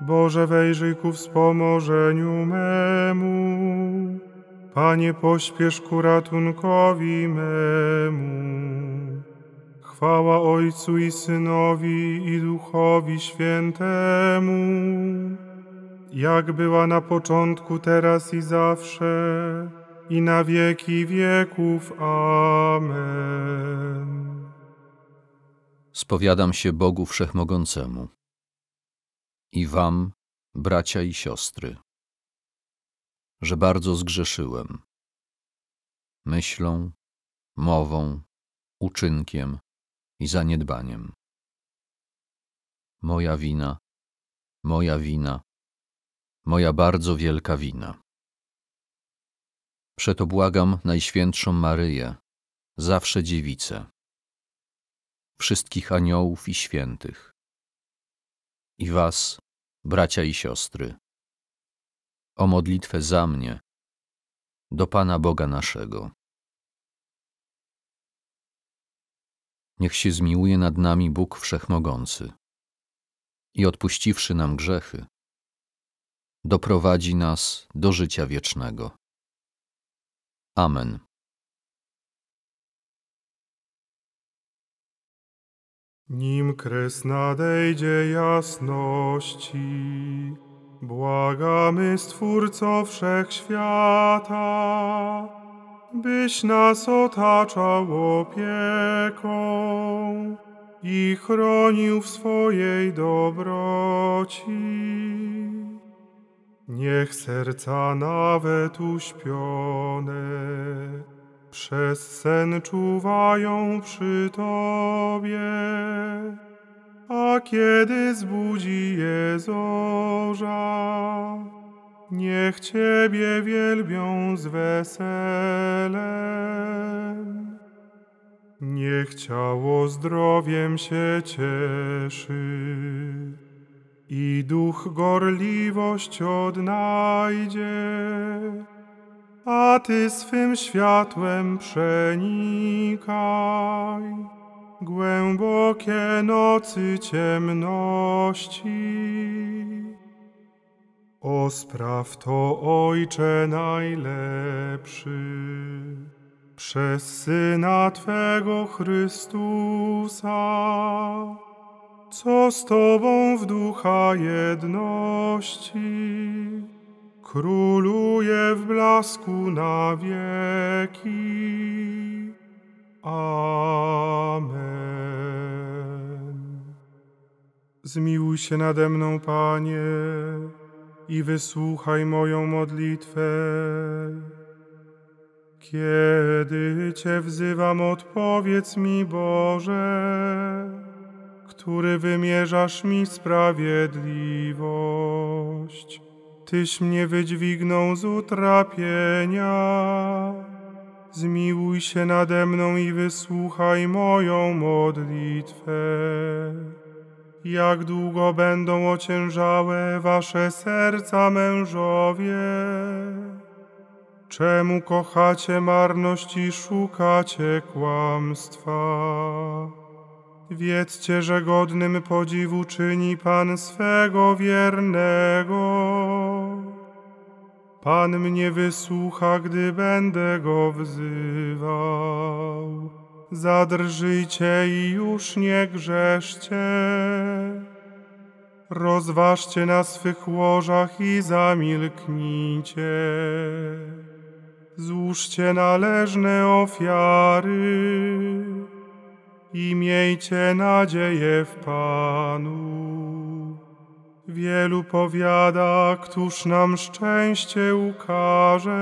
Boże, wejrzyj ku wspomożeniu memu. Panie, pośpiesz ku ratunkowi memu. Chwała Ojcu i Synowi, i Duchowi Świętemu, jak była na początku, teraz i zawsze, i na wieki wieków. Amen. Spowiadam się Bogu Wszechmogącemu. I wam, bracia i siostry, że bardzo zgrzeszyłem myślą, mową, uczynkiem i zaniedbaniem. Moja wina, moja bardzo wielka wina. Przeto błagam Najświętszą Maryję, zawsze Dziewicę, wszystkich aniołów i świętych, i was, bracia i siostry, o modlitwę za mnie do Pana Boga naszego. Niech się zmiłuje nad nami Bóg Wszechmogący i odpuściwszy nam grzechy, doprowadzi nas do życia wiecznego. Amen. Nim kres nadejdzie jasności, błagamy Stwórco Wszechświata, byś nas otaczał opieką i chronił w swojej dobroci. Niech serca nawet uśpione przez sen czuwają przy Tobie, a kiedy zbudzi je zorza, niech Ciebie wielbią z weselem. Niech ciało zdrowiem się cieszy i duch gorliwość odnajdzie, a Ty swym światłem przenikaj głębokie nocy ciemności. Ospraw to, Ojcze najlepszy, przez Syna Twego Chrystusa, co z Tobą w ducha jedności króluje w blasku na wieki. Amen. Zmiłuj się nade mną, Panie, i wysłuchaj moją modlitwę. Kiedy Cię wzywam, odpowiedz mi, Boże, który wymierzasz mi sprawiedliwość. Tyś mnie wydźwignął z utrapienia. Zmiłuj się nade mną i wysłuchaj moją modlitwę. Jak długo będą ociężałe wasze serca, mężowie? Czemu kochacie marność i szukacie kłamstwa? Wiedzcie, że godnym podziwu czyni Pan swego wiernego. Pan mnie wysłucha, gdy będę Go wzywał. Zadrżyjcie i już nie grzeszcie. Rozważcie na swych łożach i zamilknijcie. Złóżcie należne ofiary i miejcie nadzieję w Panu. Wielu powiada, któż nam szczęście ukaże.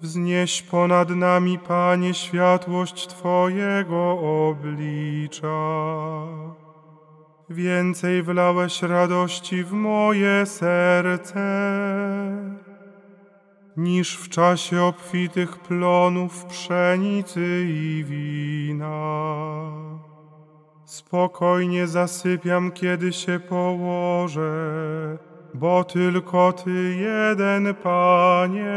Wznieś ponad nami, Panie, światłość Twojego oblicza. Więcej wlałeś radości w moje serce niż w czasie obfitych plonów pszenicy i wina. Spokojnie zasypiam, kiedy się położę, bo tylko Ty jeden, Panie,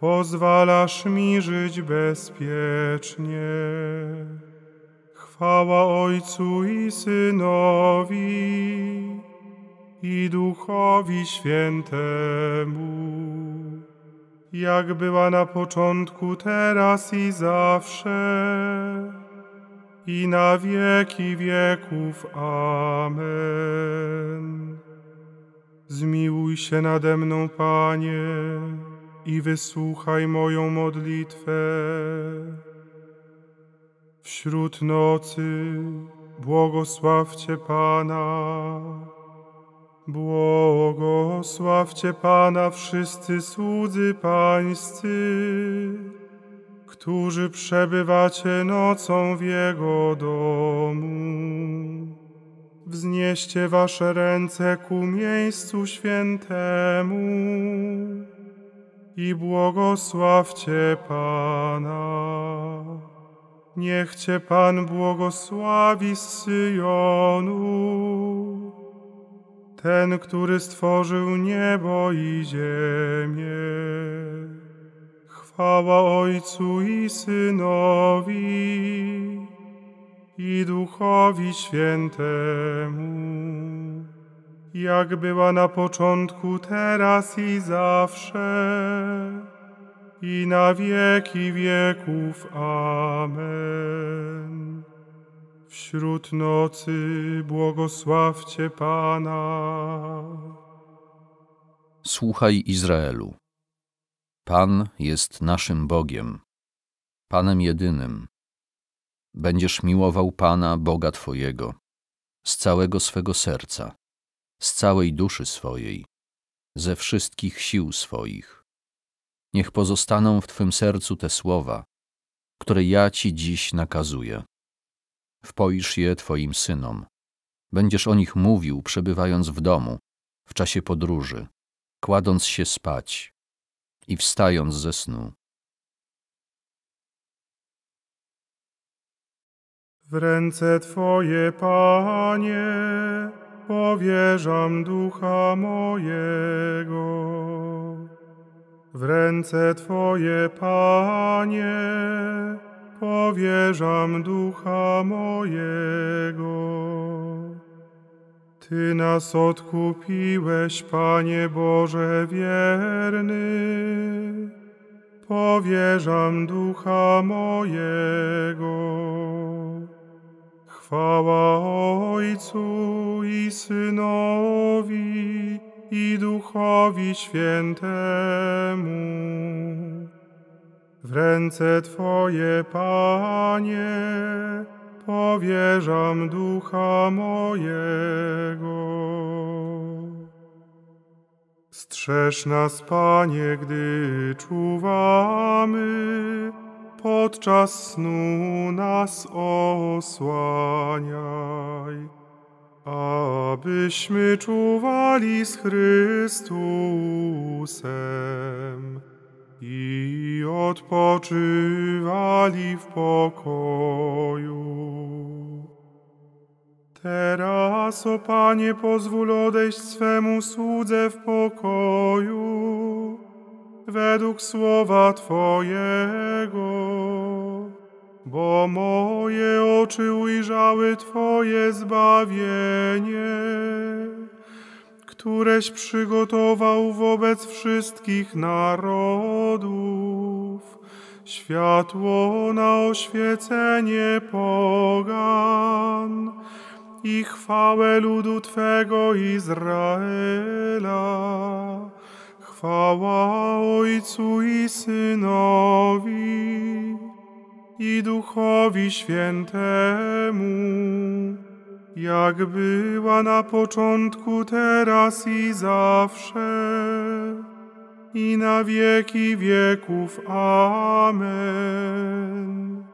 pozwalasz mi żyć bezpiecznie. Chwała Ojcu i Synowi, i Duchowi Świętemu, jak była na początku, teraz i zawsze, i na wieki wieków. Amen. Zmiłuj się nade mną, Panie, i wysłuchaj moją modlitwę. Wśród nocy błogosławcie Pana, błogosławcie Pana wszyscy słudzy Pańscy, którzy przebywacie nocą w Jego domu. Wznieście wasze ręce ku miejscu świętemu i błogosławcie Pana. Niech Cię Pan błogosławi z Syjonu, ten, który stworzył niebo i ziemię. Chwała Ojcu i Synowi, i Duchowi Świętemu, jak była na początku, teraz i zawsze, i na wieki wieków. Amen. Wśród nocy błogosławcie Pana. Słuchaj, Izraelu. Pan jest naszym Bogiem, Panem jedynym. Będziesz miłował Pana, Boga Twojego, z całego swego serca, z całej duszy swojej, ze wszystkich sił swoich. Niech pozostaną w Twym sercu te słowa, które ja Ci dziś nakazuję. Wpoisz je Twoim synom. Będziesz o nich mówił, przebywając w domu, w czasie podróży, kładąc się spać i wstając ze snu. W ręce Twoje, Panie, powierzam ducha mojego. W ręce Twoje, Panie, powierzam ducha mojego. Ty nas odkupiłeś, Panie Boże wierny, powierzam ducha mojego. Chwała Ojcu i Synowi, i Duchowi Świętemu. W ręce Twoje, Panie, powierzam ducha mojego. Strzeż nas, Panie, gdy czuwamy, podczas snu nas osłaniaj, abyśmy czuwali z Chrystusem i odpoczywali w pokoju. Teraz, o Panie, pozwól odejść swemu słudze w pokoju, według słowa Twojego, bo moje oczy ujrzały Twoje zbawienie, któreś przygotował wobec wszystkich narodów, światło na oświecenie pogan i chwałę ludu Twego Izraela. Chwała Ojcu i Synowi, i Duchowi Świętemu, jak była na początku, teraz i zawsze, i na wieki wieków. Amen.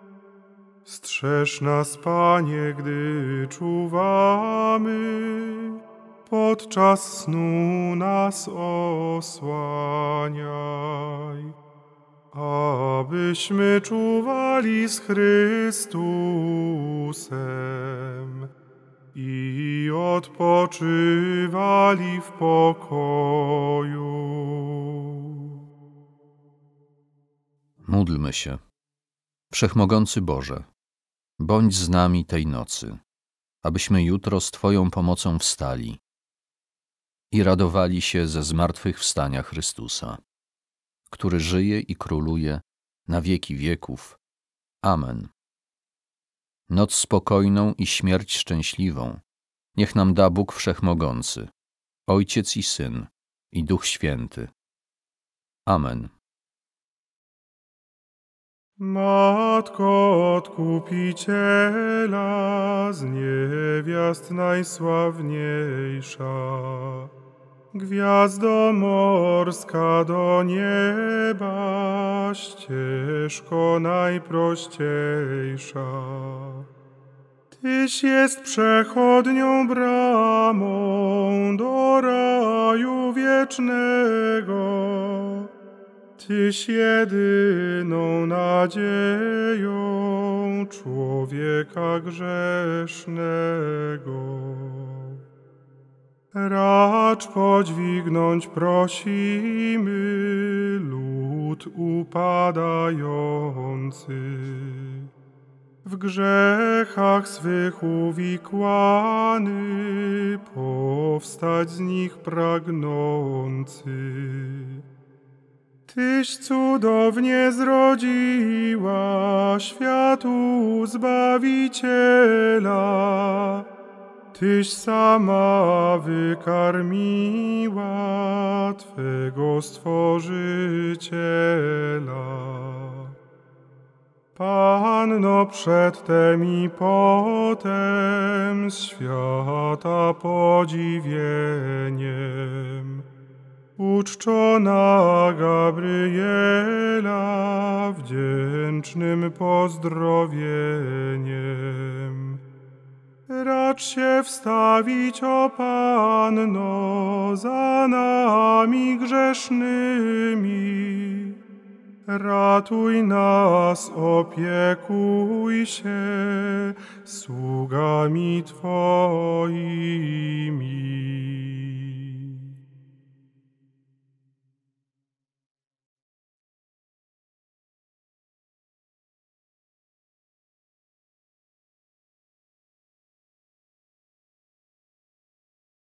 Strzeż nas, Panie, gdy czuwamy, podczas snu nas osłaniaj, abyśmy czuwali z Chrystusem i odpoczywali w pokoju. Módlmy się. Wszechmogący Boże, bądź z nami tej nocy, abyśmy jutro z Twoją pomocą wstali i radowali się ze zmartwychwstania Chrystusa, który żyje i króluje na wieki wieków. Amen. Noc spokojną i śmierć szczęśliwą niech nam da Bóg Wszechmogący, Ojciec i Syn, i Duch Święty. Amen. Matko Odkupiciela, z niewiast najsławniejsza, gwiazdo morska do nieba, ścieżko najprościejsza. Tyś jest przechodnią bramą do raju wiecznego, Tyś jedyną nadzieją człowieka grzesznego. Racz podźwignąć, prosimy, lud upadający. W grzechach swych uwikłany, powstać z nich pragnący. Tyś cudownie zrodziła światu Zbawiciela, Tyś sama wykarmiła Twego Stworzyciela. Panno przedtem i potem, świata podziwieniem, uczczona Gabriela wdzięcznym pozdrowieniem. Racz się wstawić, o Panno, za nami grzesznymi. Ratuj nas, opiekuj się sługami Twoimi.